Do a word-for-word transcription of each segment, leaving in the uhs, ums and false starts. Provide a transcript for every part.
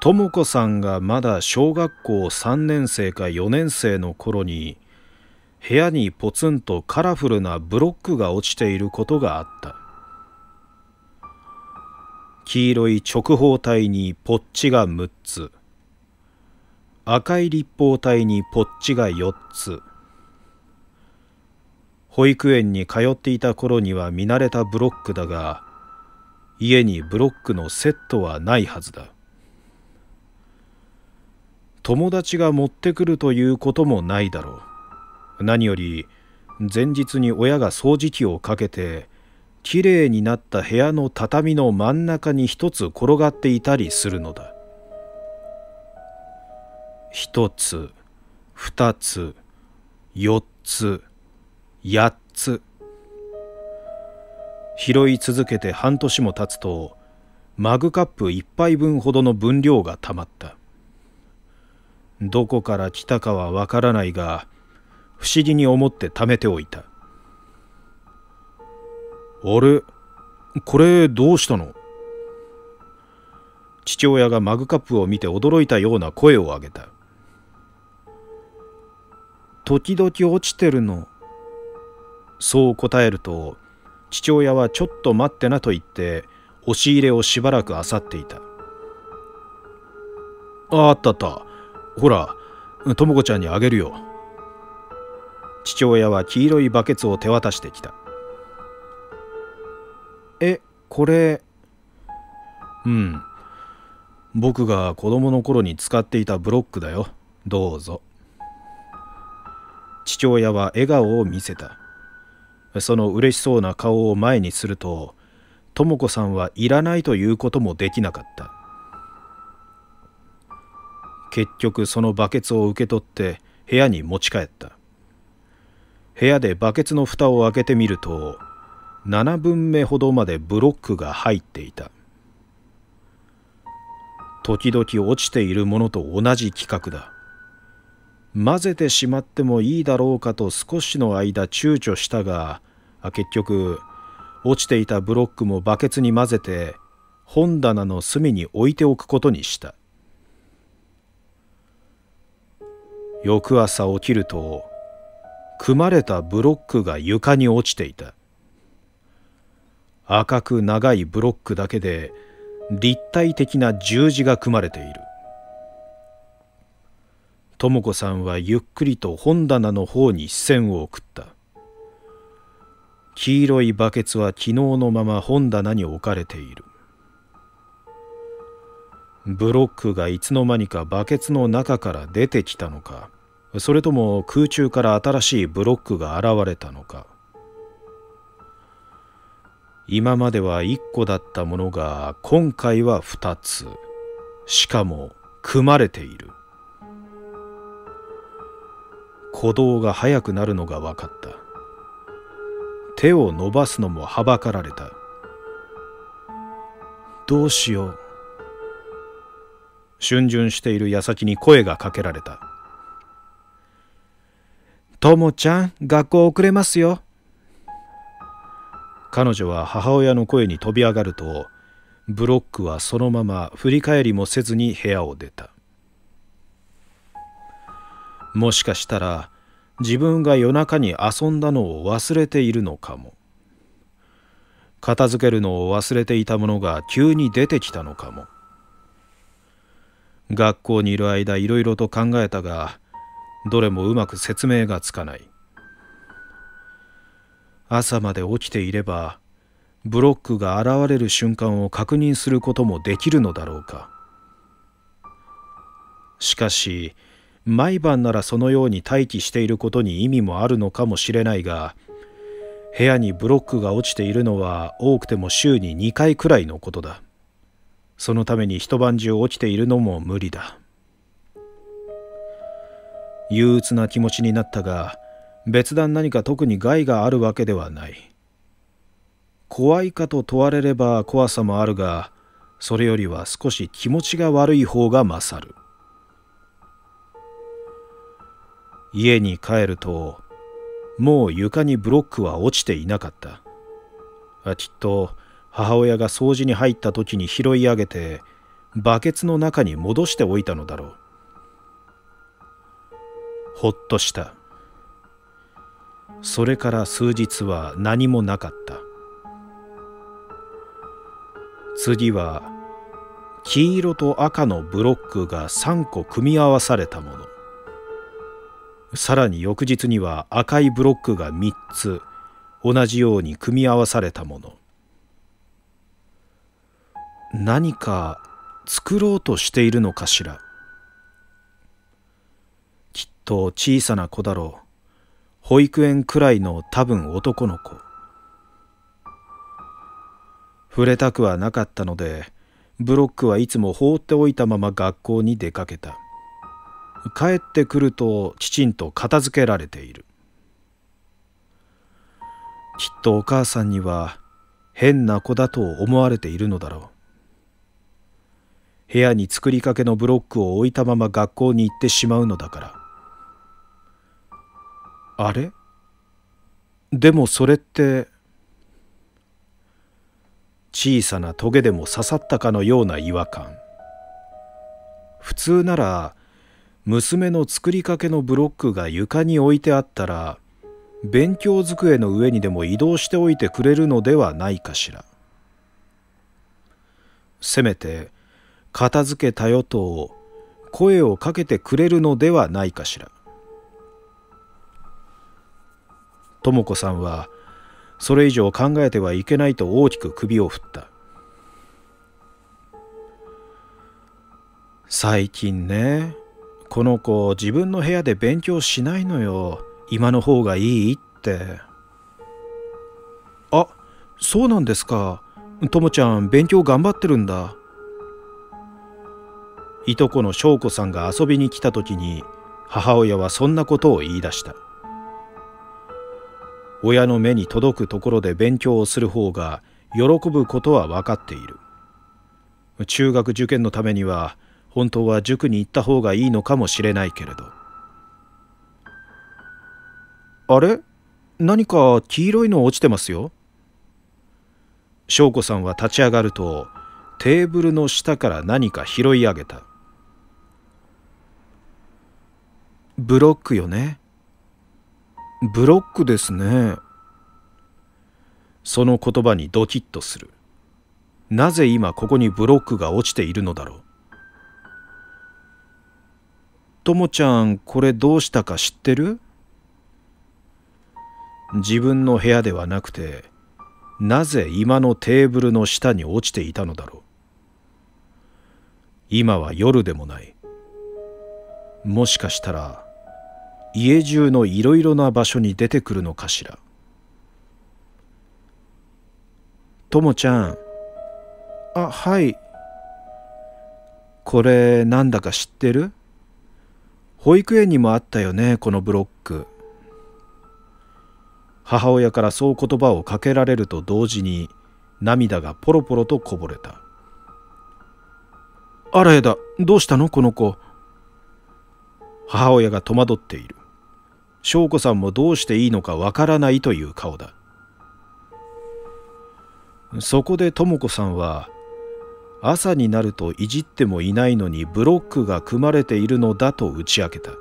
とも子さんがまだ小学校さんねんせいかよねんせいの頃に、部屋にポツンとカラフルなブロックが落ちていることがあった。黄色い直方体にポッチがむっつ、赤い立方体にポッチがよっつ。保育園に通っていた頃には見慣れたブロックだが、家にブロックのセットはないはずだ。友達が持ってくるということもないだろう。何より前日に親が掃除機をかけてきれいになった部屋の畳の真ん中に一つ転がっていたりするのだ。一つ、二つ、四つ、八つ。拾い続けて半年も経つとマグカップ一杯分ほどの分量がたまった。どこから来たかはわからないが、不思議に思って貯めておいた。あれ、これどうしたの？父親がマグカップを見て驚いたような声を上げた。時々落ちてるの。そう答えると、父親はちょっと待ってなと言って、押し入れをしばらく漁っていた。あったあった。ほら、とも子ちゃんにあげるよ。父親は黄色いバケツを手渡してきた。え、これ。うん。僕が子供の頃に使っていたブロックだよ。どうぞ。父親は笑顔を見せた。その嬉しそうな顔を前にすると、とも子さんはいらないということもできなかった。結局そのバケツを受け取って部屋に持ち帰った。部屋でバケツの蓋を開けてみると、ななぶんめほどまでブロックが入っていた。時々落ちているものと同じ規格だ。混ぜてしまってもいいだろうかと少しの間躊躇したが、結局落ちていたブロックもバケツに混ぜて本棚の隅に置いておくことにした。翌朝起きると、組まれたブロックが床に落ちていた。赤く長いブロックだけで立体的な十字が組まれている。とも子さんはゆっくりと本棚の方に視線を送った。黄色いバケツは昨日のまま本棚に置かれている。ブロックがいつの間にかバケツの中から出てきたのか、それとも空中から新しいブロックが現れたのか。今まではいっこだったものが今回はふたつ、しかも組まれている。鼓動が速くなるのが分かった。手を伸ばすのもはばかられた。どうしよう。逡巡している矢先に声がかけられた。ともちゃん、学校遅れますよ。彼女は母親の声に飛び上がると、ブロックはそのまま振り返りもせずに部屋を出た。もしかしたら自分が夜中に遊んだのを忘れているのかも。片付けるのを忘れていたものが急に出てきたのかも。学校にいる間いろいろと考えたが、どれもうまく説明がつかない。朝まで起きていればブロックが現れる瞬間を確認することもできるのだろうか。しかし毎晩ならそのように待機していることに意味もあるのかもしれないが、部屋にブロックが落ちているのは多くても週ににかいくらいのことだ。そのために一晩中起きているのも無理だ。憂鬱な気持ちになったが、別段何か特に害があるわけではない。怖いかと問われれば怖さもあるが、それよりは少し気持ちが悪い方が勝る。家に帰ると、もう床にブロックは落ちていなかった。あ、きっと、母親が掃除に入った時に拾い上げてバケツの中に戻しておいたのだろう。ほっとした。それから数日は何もなかった。次は黄色と赤のブロックがさんこ組み合わされたもの。さらに翌日には赤いブロックがみっつ同じように組み合わされたもの。何か作ろうとしているのかしら。きっと小さな子だろう。保育園くらいの多分男の子。触れたくはなかったので、ブロックはいつも放っておいたまま学校に出かけた。帰ってくるときちんと片付けられている。きっとお母さんには変な子だと思われているのだろう。部屋に作りかけのブロックを置いたまま学校に行ってしまうのだから。あれ？でもそれって、小さなトゲでも刺さったかのような違和感。普通なら、娘の作りかけのブロックが床に置いてあったら、勉強机の上にでも移動しておいてくれるのではないかしら。せめて、片付けたよと声をかけてくれるのではないかしら。とも子さんはそれ以上考えてはいけないと大きく首を振った。最近ね、この子自分の部屋で勉強しないのよ。今の方がいいって。あ、そうなんですか。ともちゃん勉強頑張ってるんだ。いとこのしょうこさんが遊びに来た時に母親はそんなことを言い出した。親の目に届くところで勉強をする方が喜ぶことは分かっている。中学受験のためには本当は塾に行った方がいいのかもしれないけれど。あれ？何か黄色いの落ちてますよ。翔子さんは立ち上がるとテーブルの下から何か拾い上げた。ブロックよね。ブロックですね。その言葉にドキッとする。なぜ今ここにブロックが落ちているのだろう。ともちゃん、これどうしたか知ってる？自分の部屋ではなくて、なぜ今のテーブルの下に落ちていたのだろう。今は夜でもない。もしかしたら、家中のいろいろな場所に出てくるのかしら。ともちゃん。あ、はい。これなんだか知ってる？保育園にもあったよね、このブロック。母親からそう言葉をかけられると同時に涙がポロポロとこぼれた。あらやだ、どうしたのこの子。母親が戸惑っている。翔子さんもどうしていいのかわからないという顔だ。そこでとも子さんは朝になるといじってもいないのにブロックが組まれているのだと打ち明けた。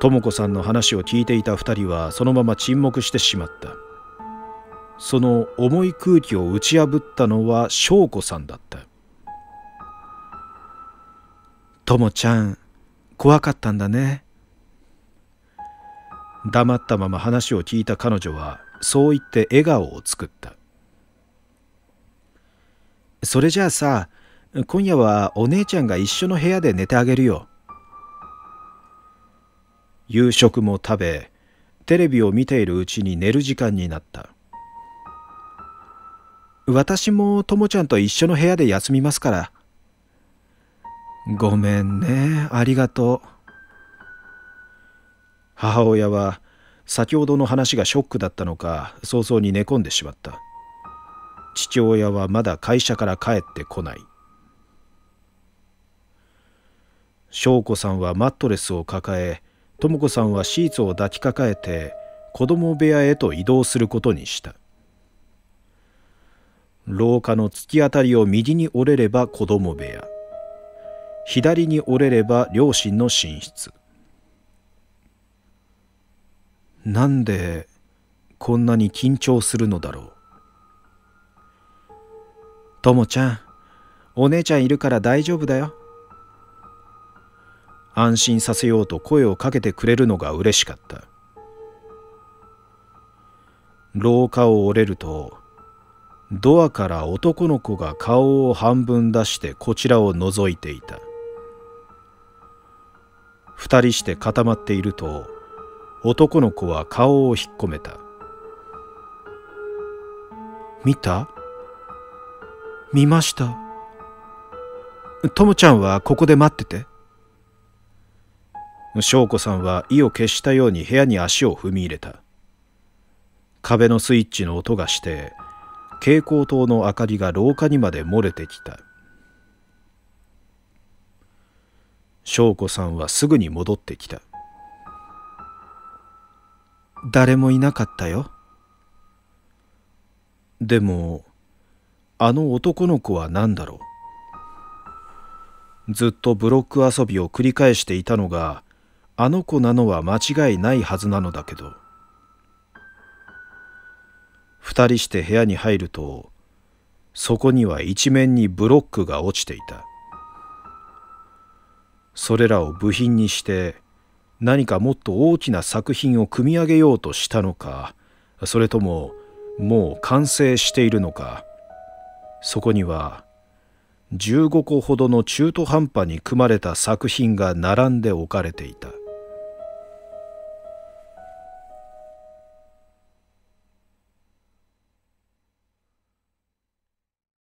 とも子さんの話を聞いていた二人はそのまま沈黙してしまった。その重い空気を打ち破ったのは翔子さんだった。ともちゃん、怖かったんだね。黙ったまま話を聞いた彼女はそう言って笑顔を作った。それじゃあさ、今夜はお姉ちゃんが一緒の部屋で寝てあげるよ。夕食も食べ、テレビを見ているうちに寝る時間になった。私もともちゃんと一緒の部屋で休みますから。ごめんね、ありがとう。母親は先ほどの話がショックだったのか早々に寝込んでしまった。父親はまだ会社から帰ってこない。翔子さんはマットレスを抱え、とも子さんはシーツを抱きかかえて子供部屋へと移動することにした。廊下の突き当たりを右に折れれば子供部屋、左に折れれば両親の寝室。なんでこんなに緊張するのだろう。ともちゃん、お姉ちゃんいるから大丈夫だよ。安心させようと声をかけてくれるのが嬉しかった。廊下を折れると、ドアから男の子が顔を半分出してこちらを覗いていた。二人して固まっていると、男の子は顔を引っ込めた。見た？見ました。ともちゃんはここで待ってて。祥子さんは意を決したように部屋に足を踏み入れた。壁のスイッチの音がして、蛍光灯の明かりが廊下にまで漏れてきた。祥子さんはすぐに戻ってきた。誰もいなかったよ。でも、あの男の子は何だろう。ずっとブロック遊びを繰り返していたのが、あの子なのは間違いないはずなのだけど。二人して部屋に入ると、そこには一面にブロックが落ちていた。それらを部品にして、何かもっと大きな作品を組み上げようとしたのか、それとももう完成しているのか、そこにはじゅうごこほどの中途半端に組まれた作品が並んで置かれていた。